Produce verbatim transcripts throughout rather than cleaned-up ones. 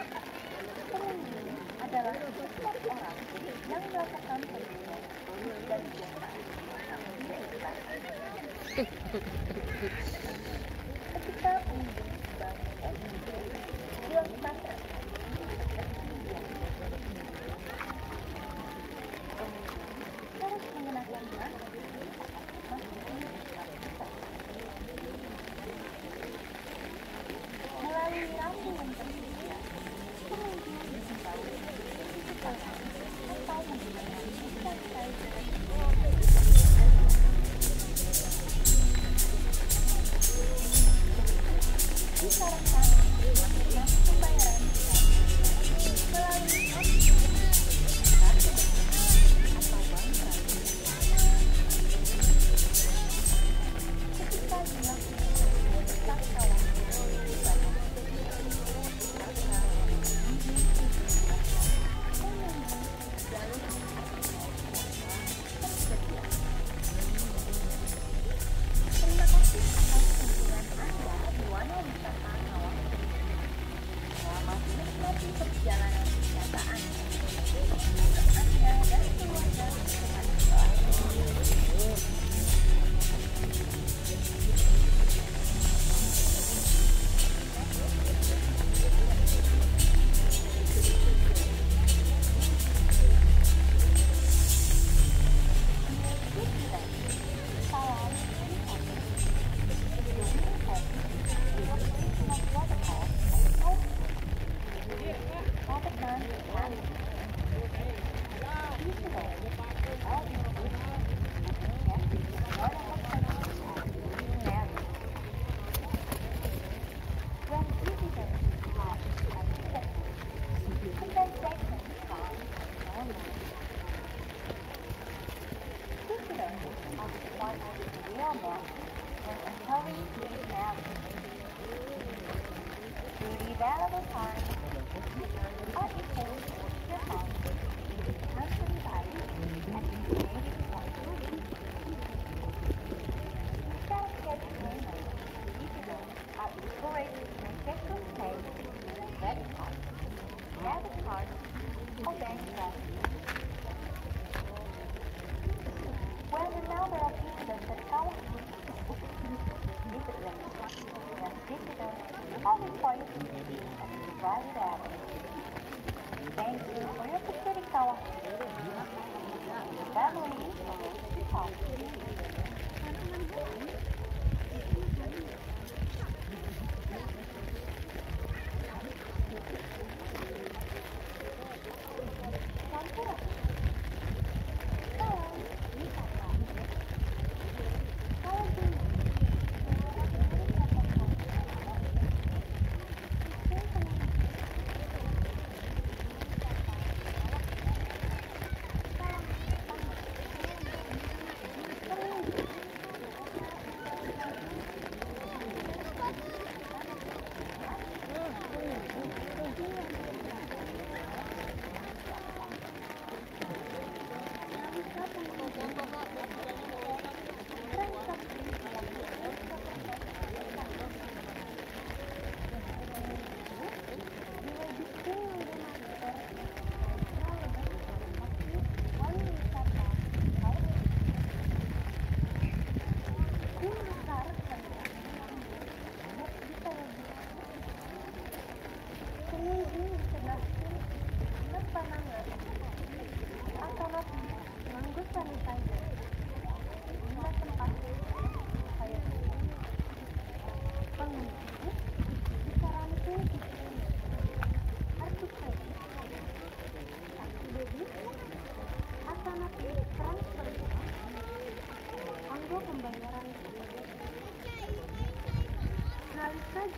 Penyanyi adalah setiap orang yang merasakan pendidikan dan kekuatan yang diperlukan. Ketika pengunjung bangunan dua meter harus mengenakan masker.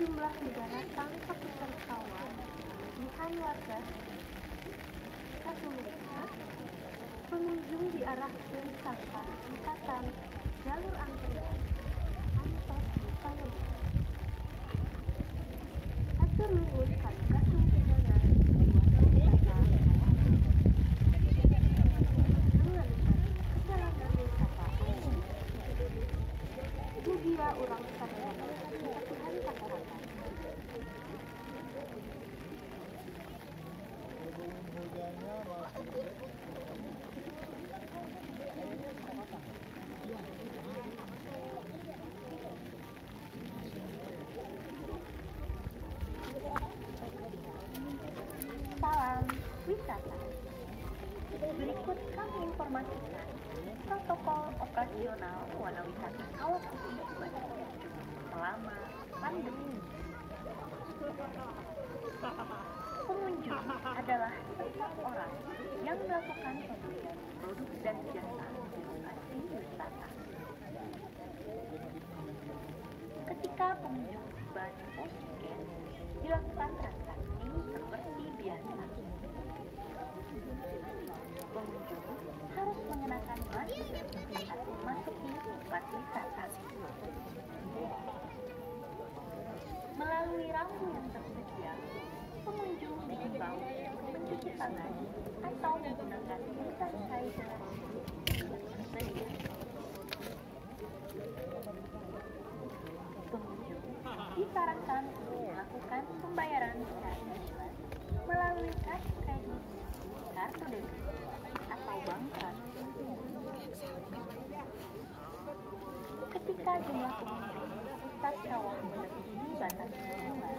Jumlah negara tanpa ketertawan pilihan warga satu meter, pengunjung diarahkan tanpa ikatan jalur antrian atau jalur atur luhur kalikat negara itu dia ulang tahun. Tuhan tak berhati. wisata. Berikut kami informasikan protokol operasional wanawisata Kawah Putih selama pandemi. Pengunjung adalah setiap orang yang melakukan pembelian produk dan jasa inovasi wisata. Ketika pengunjung tiba di pos scan, dilakukan transaksi seperti biasa. Pengunjung harus mengenakan masker saat memasuki tempat wisata. Melalui rambu yang tersedia, pengunjung diimbau mencuci tangan atau menggunakan sanitizer yang tersedia. Pengunjung disarankan untuk melakukan pembayaran secara online melalui kad kredit, kartu debit, atau bank transfer. Ketika jumlah pengunjung saat Kawah melebihi batas minimal,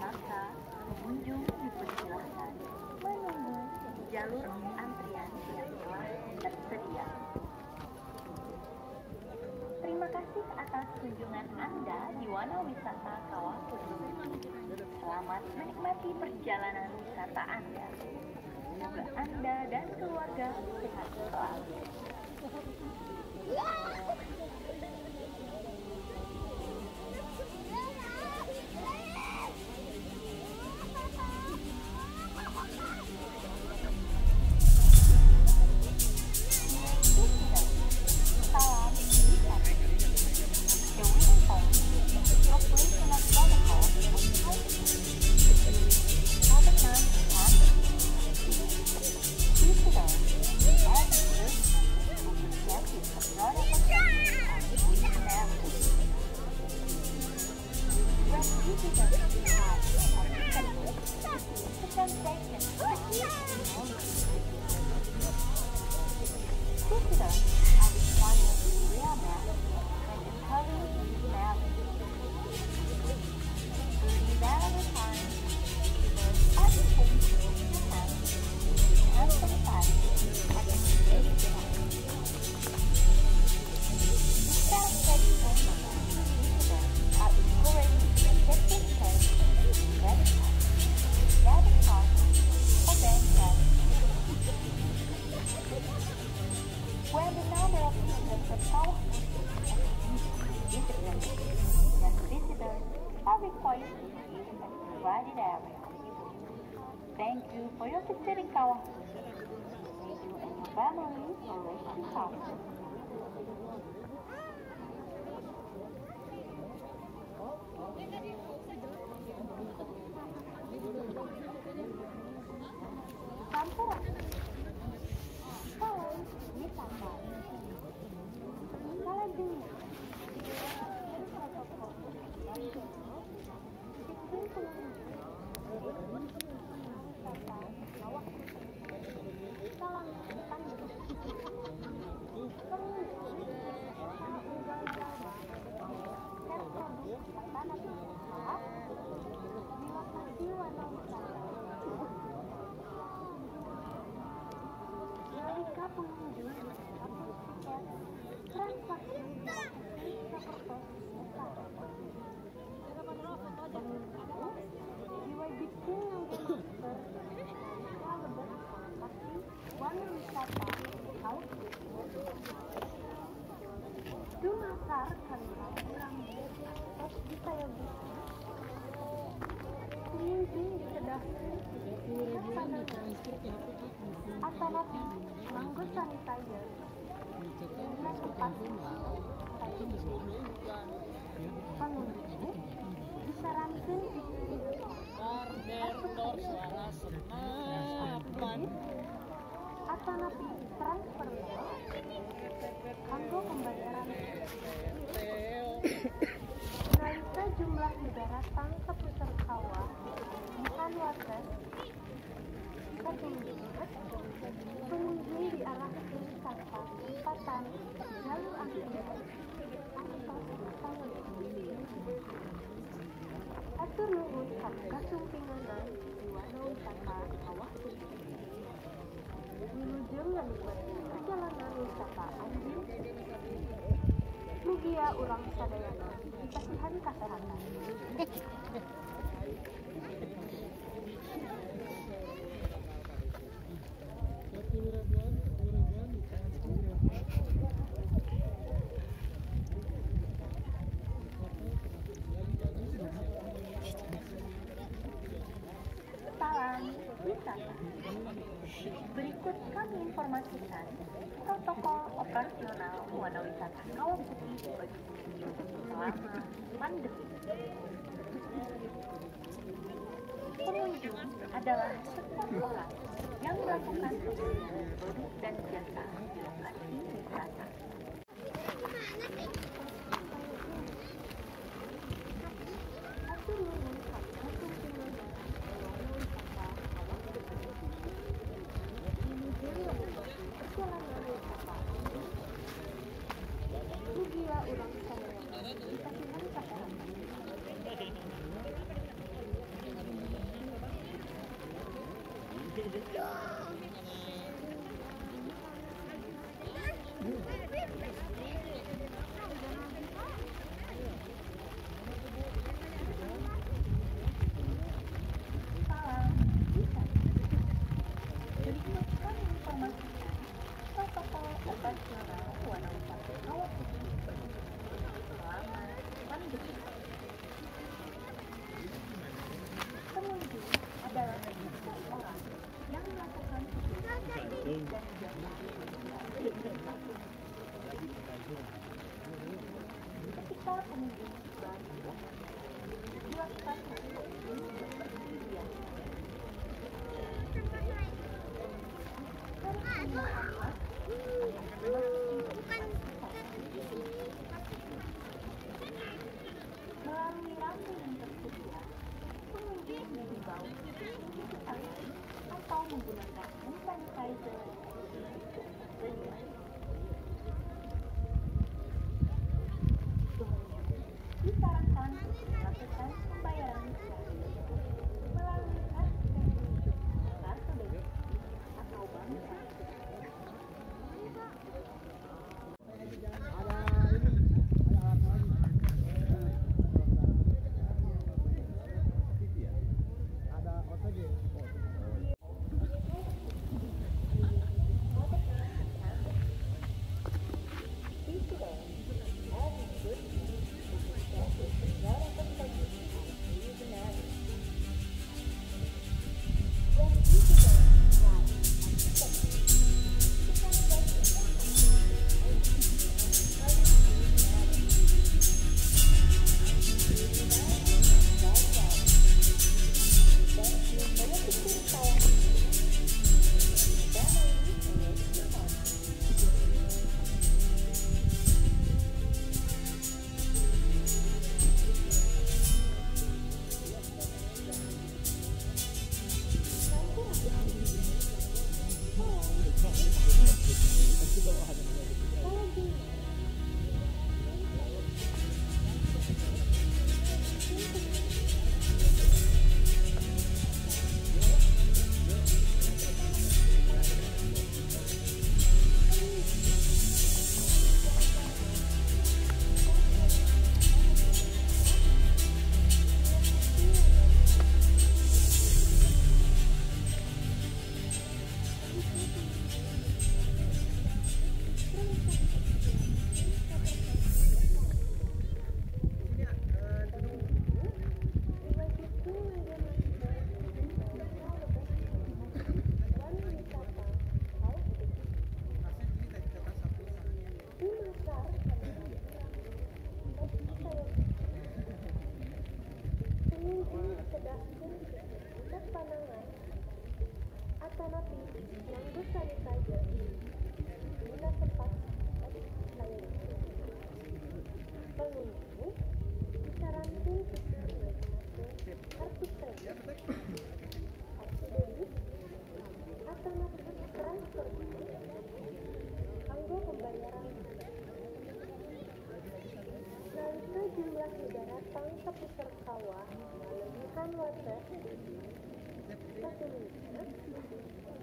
maka pengunjung dipersilahkan menunggu di jalur antrian yang telah tersedia. Terima kasih atas kunjungan Anda di Wanawisata Kawah Putih. Selamat menikmati perjalanan wisata Anda. Semoga Anda dan keluarga sehat selalu. Thank you for your visit in Kawah Putih. May you and your family always be calm. Atur nuhun sabda sumpinganan di Wanawisata Kawah Putih. menuju menikmati perjalanan wisata anjing, lugia urang sadayana, kasihan kesehatan. Berikut kami informasikan protokol operasional Wanawisata Kawah Putih bagi pengunjung selama pandemi. Pengunjung adalah setiap orang yang melakukan pembelian produk dan jasa di lokasi wisata.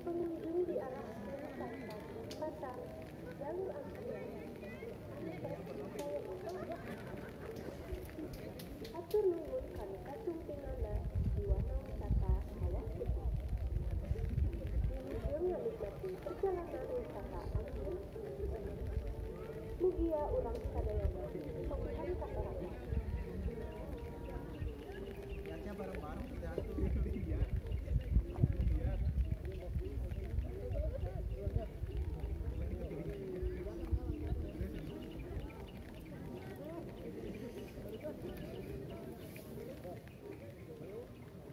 Pengunjung diarahkan Mugia urang sadayana pemilihan kataranya. Lihatnya bareng-bareng satu dia.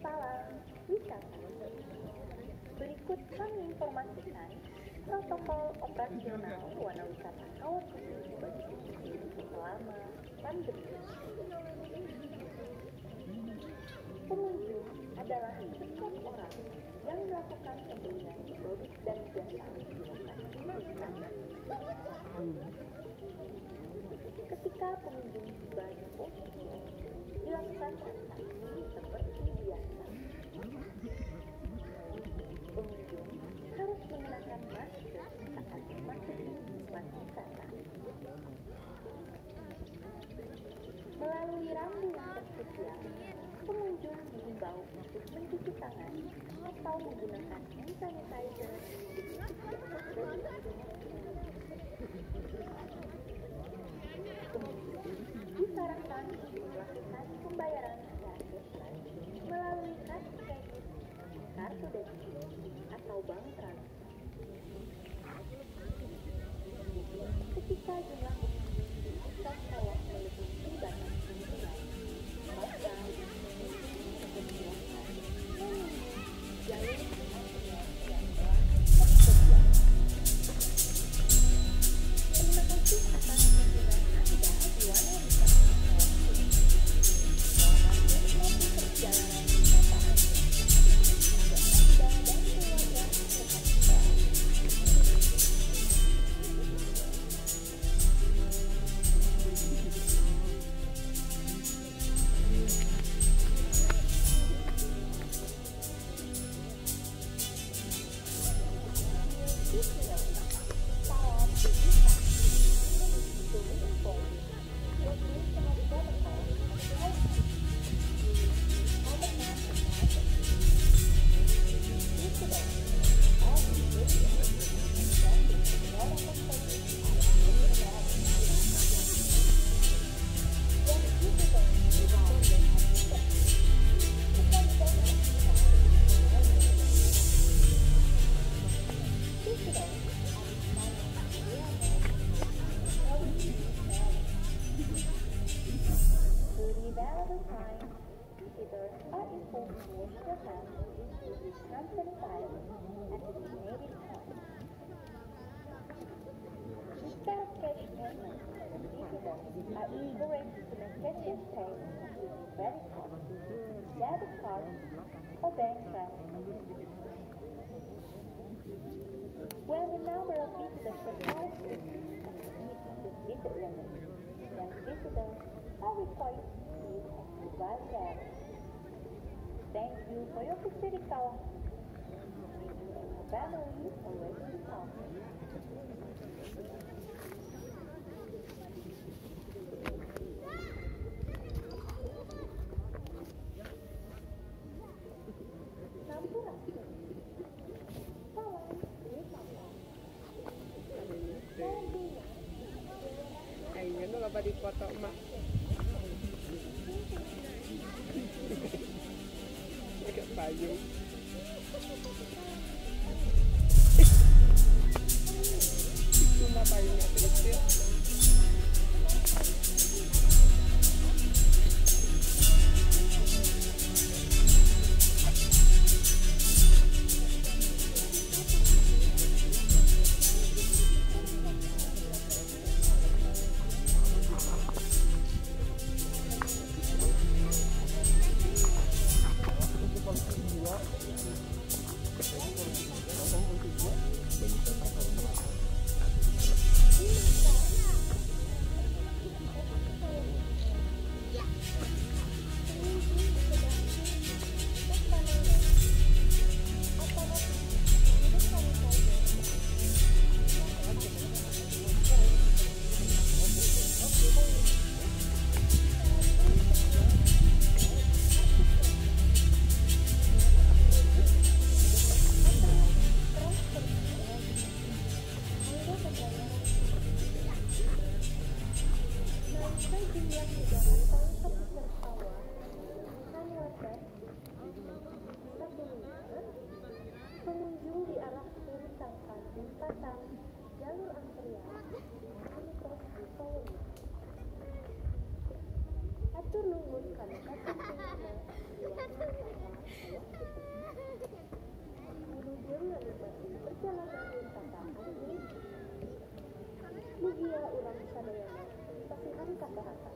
Salam wisata. Berikut kami informasikan protokol operasional wanawisata Kawah Putih bagi pengunjung selama pandemi. Pengunjung adalah setiap orang yang melakukan pembelian produk dan jasa menggunakan Nusantara. Ketika pengunjung tiba di pos, dilakukan transaksi seperti biasa. Pengunjung harus mengenakan masker saat memasuki tempat wisata. Melalui rambu yang tersedia, pengunjung diimbau untuk mencuci tangan atau menggunakan hand sanitizer dengan setiap pengunjung disarankan untuk melakukan pembayaran secara online melalui kartu kredit, kartu debit, atau bank transfer. Ketika jumlah pengunjung di atas kawah melebihi batas kunjungan, maka pengunjung diperbolehkan menemui jalur pengawasan yang telah tersedia. Terima kasih atas kunjungan Anda di Wanawisata Kawah Putih. Selamat menikmati perjalanan wisata Anda. Semoga Anda dan keluarga sehat selalu. When the number of visitors surpasses the limit of the visit limit, then visitors are required to use a mobile card. Thank you for your visit, Kawah Putih. You and your family are welcome to come. Kayaknya lu apa di foto emak. Agak payung. Cuma payungnya kecil. Terima kasih. misalkan jembatan, jalur antrian, mikrofon power. Atur nuhun kalau kata pengen. Berujung menikmati perjalanan wisata asli. Mugia urang sadayana, pasihan kata-kata.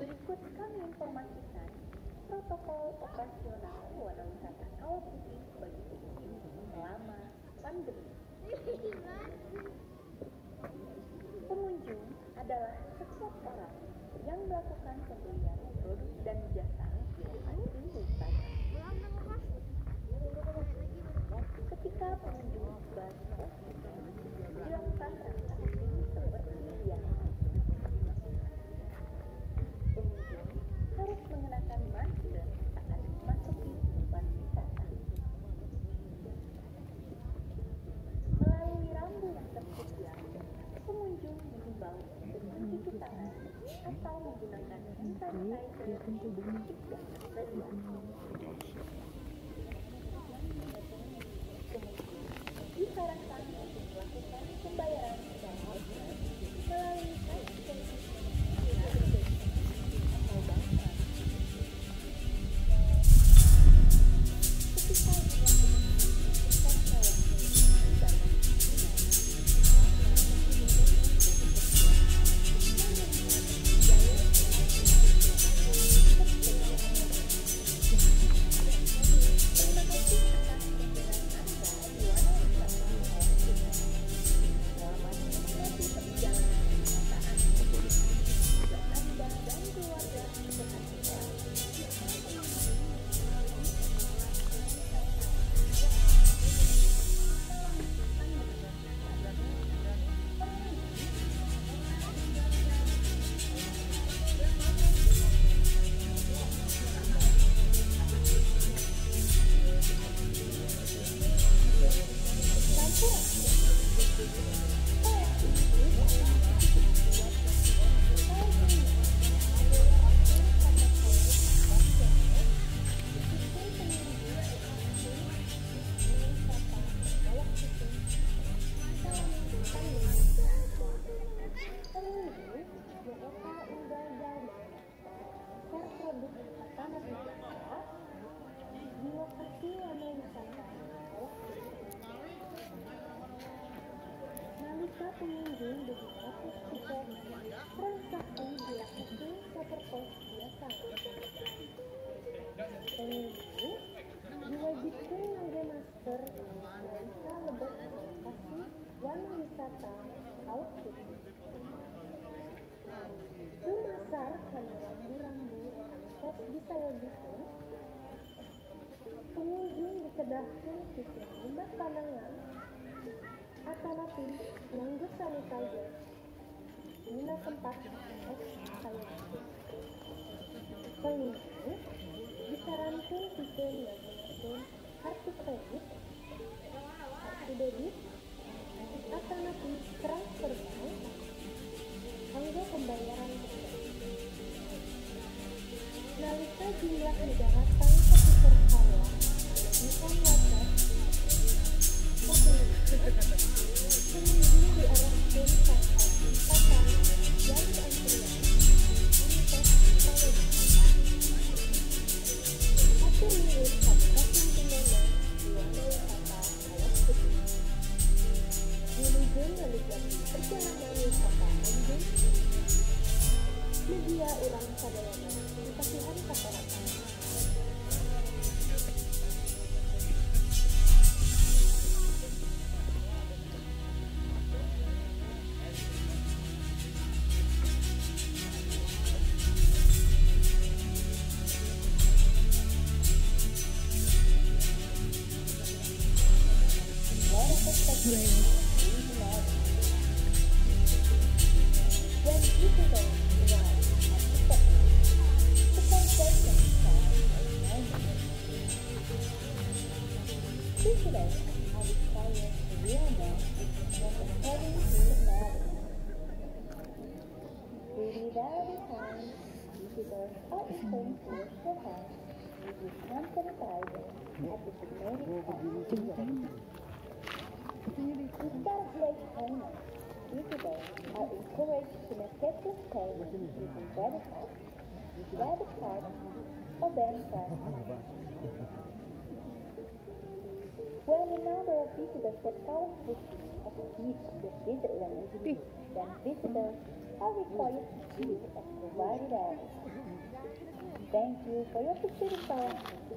Berikut kami informasikan protokol operasional Wisata Kawah Putih bagi pengunjung selama pandemi. Pengunjung adalah setiap orang yang melakukan pembelian produk dan jasa di Nusantara. Ketika pengunjung baru dilakukan transaksi seperti biasa. Harus mengenakan masker saat memasuki tempat wisata. Melalui rambu yang tersedia, pengunjung diimbau untuk mencuci tangan atau menggunakan hand sanitizer jika tersedia. Kemudian disarankan untuk melakukan pembayaran secara online melalui kartu kredit. Pengunjung dengan akses tiket, transaksi dilakukan protokol biasa. Pengunjung diwajibkan memakai masker ketika lepas transaksi wisata wisata outfit. Pemasar karena rambu-rambu akses bisa wajibkan. Pengunjung dikedahkan tiket limbah pandangan. Alternatif mengguna sanitizer guna tempat sanitizer. Pengunjung disarankan jika menggunakan kartu kredit, kartu debit, alternatif transfer bank, hingga pembayaran tunai. Analisa jumlah negara tanpa perkara bisa dilakukan. Pengunjung diarahkan sampai pasar jalur antrian Universitas Malaysia. Atur menurut kabupaten Tenggara Wisata Kawah Putih. Diluncurkan melalui perjalanan wisata anjing. Media ulang sadayana kasihan kata-kata. When the number of visitors that Kawah Putih exceeds the visitor limit, then visitors are required to choose a provided area. Thank you for your visit to Kawah Putih.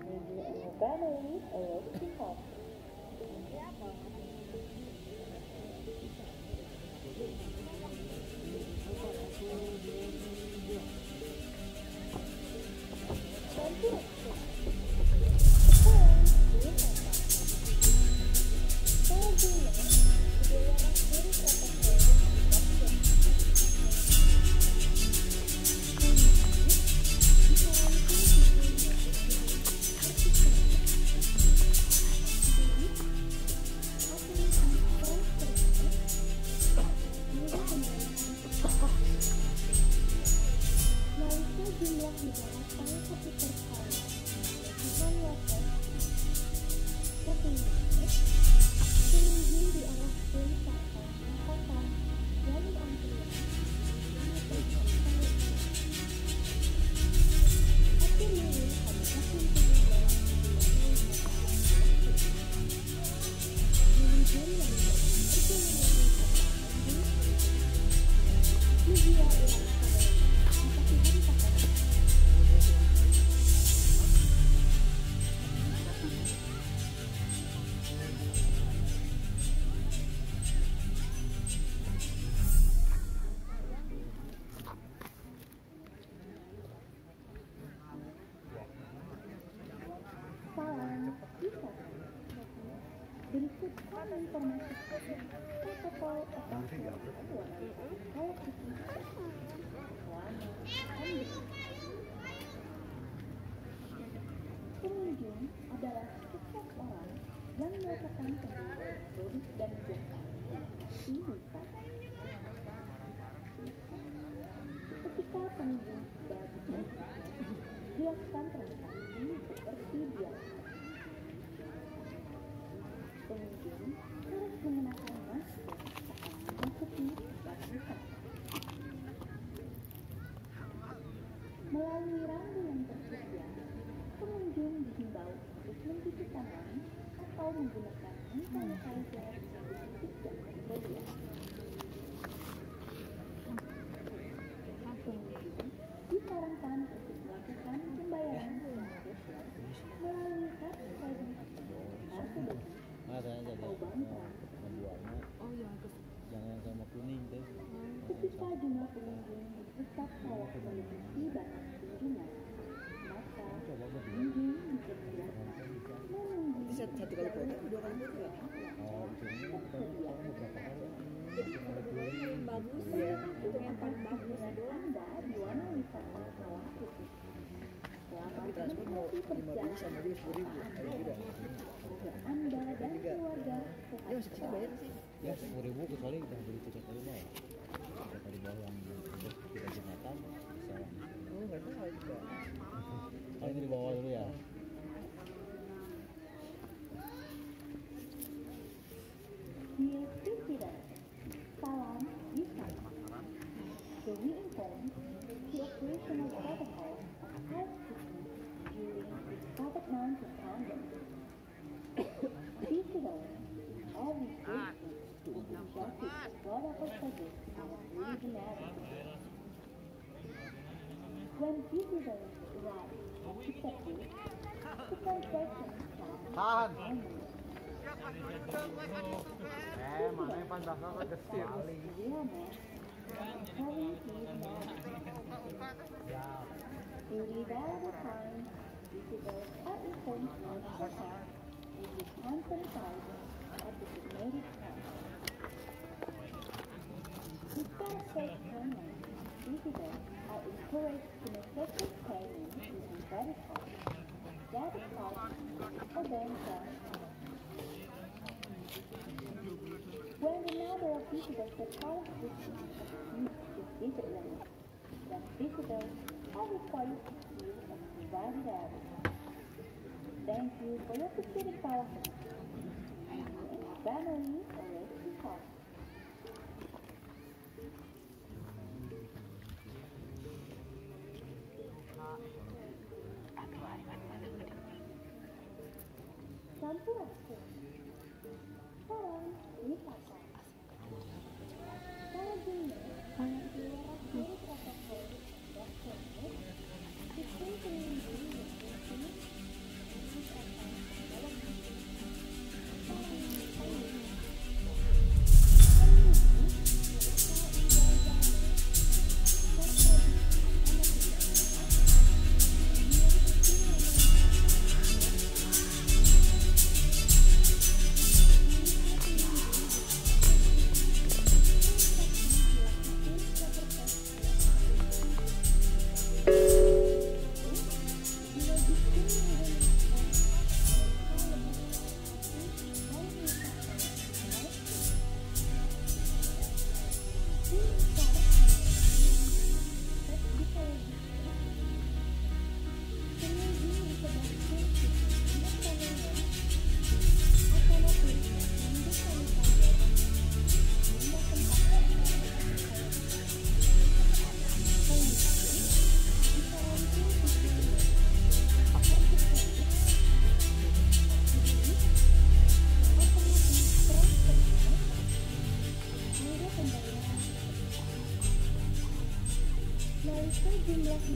May you and your family always be happy. Pengunjung adalah setiap orang yang melakukan kegiatan turis dan wisata di Nusantara. Ketika pengunjung sudah berdatangan, dilakukan transaksi seperti biasa. Pengunjung harus mengenakan masker saat memasuki tempat wisata. Melalui rambu yang tersedia, pengunjung dihimbau untuk mencuci tangan atau menggunakan hand sanitizer jika tersedia. Pengunjung disarankan untuk melakukan pembayaran melalui kartu kredit, kartu debit, atau bank. Oh ya, jangan sama kuning deh. Ketika jumlah pengunjung bertambah melebihi batas kunjungan, maka pengunjung diperbolehkan menunggu di dalam ruang wisata. Ya, sepuluh ribu kecuali kita beli tiket dari bawah. Tiket dari bawah yang kita jembatan. Oh, nggak tahu juga. Oh, ini di bawah dulu ya. Dear visitors, salam wisata. So we inform the operational protocol of health during the COVID nineteen pandemic. Visitors are restricted to the objective protocol service our regionality. When visitors arrive at the check-in, the transaction starts manually. Visitors are established in real men and carrying these men. In reliable time, visitors are informed of the hotel and the conference hours at the designated time. Instead of safe online, visitors are encouraged to make effective payments using credit cards, debit cards, or bank cards. When the number of visitors that Kawah Putih exceeds the visitor limit, then visitors are Thank you for your security call. Family already called.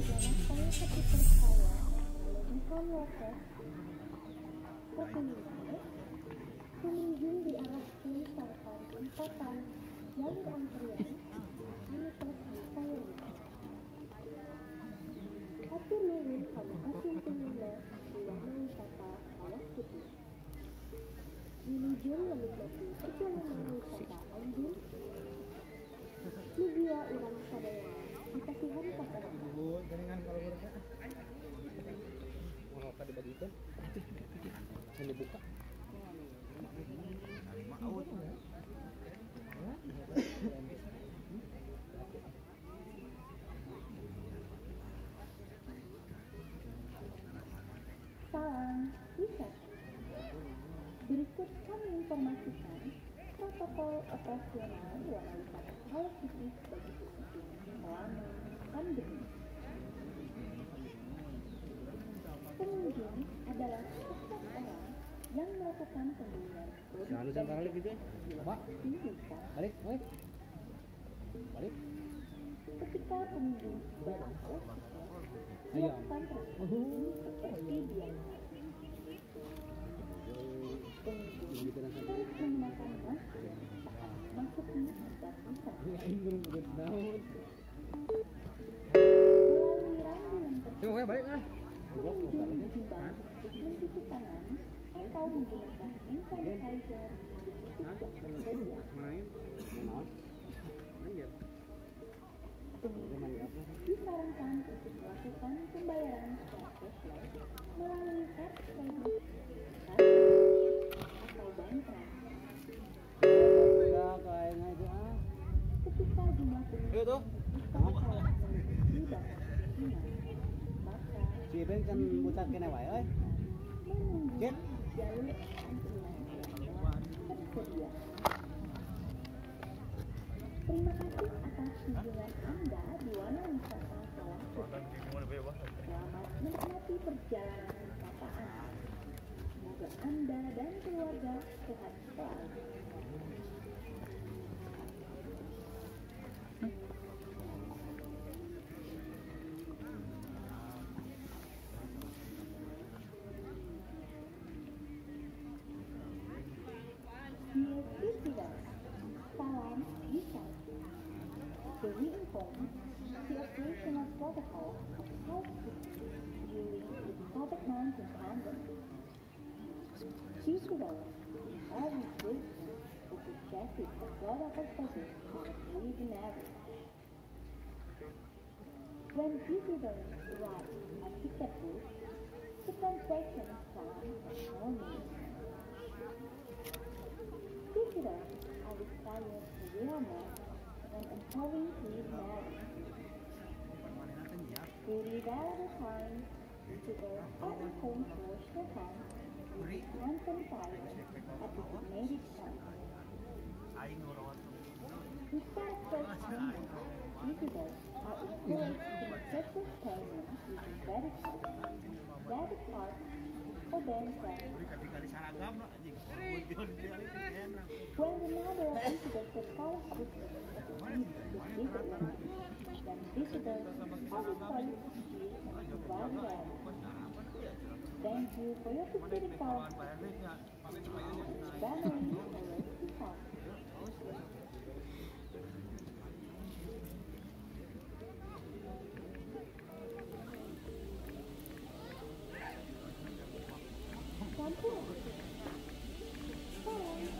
Operasional dalam wisata Kawah Putih bagi pengunjung selama pandemi. Pengunjung adalah setiap orang yang melakukan kunjungan studi dan wisata. Ketika pengunjung berlaku, melakukan transaksi seperti biasa. Pengunjung harus menggunakan masker. Maksudnya agar bisa melalui rangkaian tersebut, pengunjung diimbau mencuci tangan atau menggunakan hand sanitizer setiap bersedia. Pengunjung disarankan untuk melakukan pembayaran secara cashless melalui kartu kredit, atau bank transfer. Ketika jumlah pengunjung tersedia. Terima kasih atas kunjungan Anda di Wana Wisata Kawah Putih. Selamat menikmati perjalanan wisata Anda. Semoga Anda dan keluarga sehat selalu. Protocol of health during the COVID nineteen pandemic. Due to those, all restrictions will be tested for protocol purposes on a daily average. When visitors arrive at ticket booth, the transaction time is only. Visitors are required to wear masks when entering the area. Gracias. Really valuable time to go out and home to wash their hands with handsome powder at the United States. Instead of first time, visitors are encouraged to accept this payment using credit cards, debit cards, or bank cards. When the number of visitors to Kawah Putih is visited, then visitors are required to give one rand. Thank you for your specific time. Families are ready to come. Kampung. Kampung.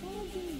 Kampung.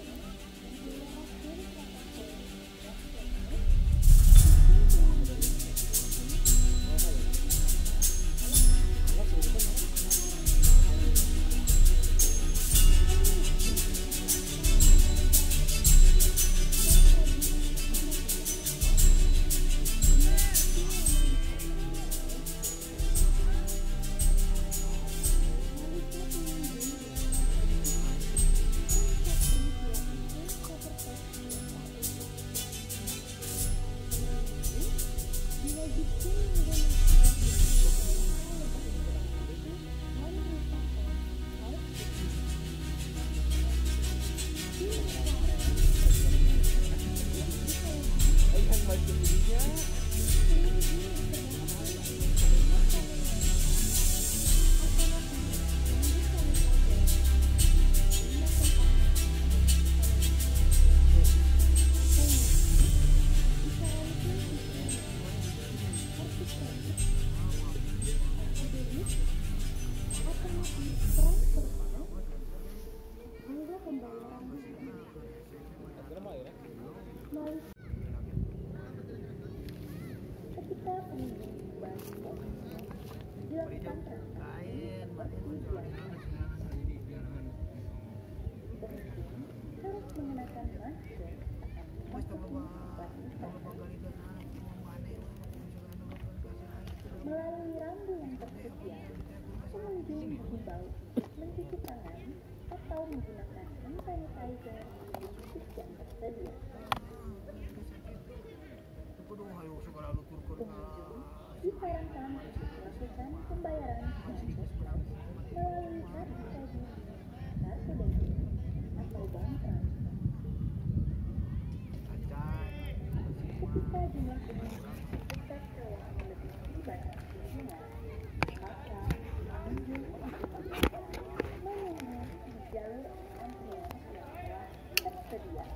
Melalui rambu yang tersedia, pengunjung diimbau mencuci tangan atau menggunakan hand sanitizer di titik yang tersedia. Pengunjung disarankan untuk melakukan pembayaran dengan melalui kartu kredit, kartu debit, atau bank transfer. Ketika jumlah pengunjung besar keluar melebihi batas kunjungan, maka pengunjung menuju di jalur antrian yang telah tersedia.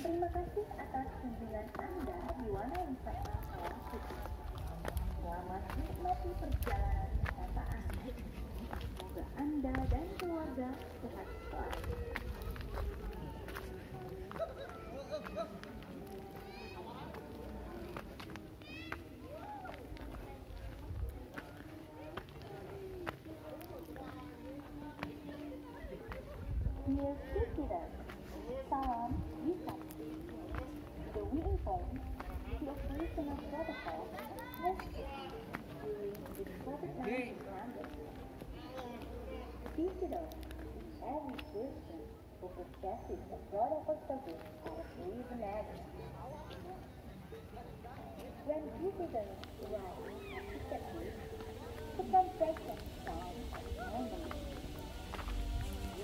Terima kasih atas kunjungan Anda di Wana Wisata Kawah Putih. Selamat menikmati perjalanan wisata Anda. Semoga Anda dan keluarga sehat selalu. Dear visitors, salam wisata. The waiting point is the operational protocol necessary during the COVID nineteen pandemic. Visitors, every person who possesses a product or service or tourism agent. When visitors arrive at the check-in, the transaction time is normally.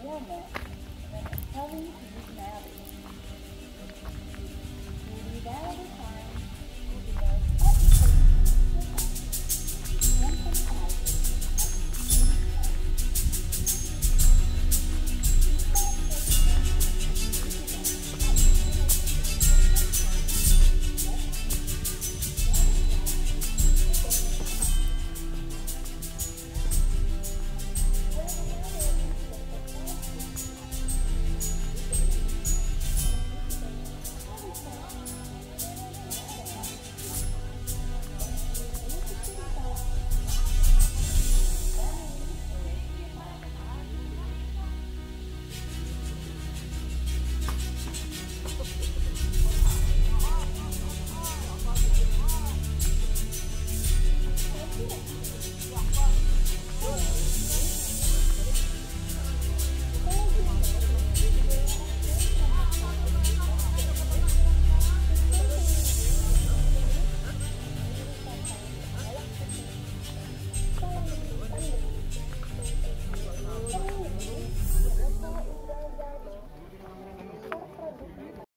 We are met by a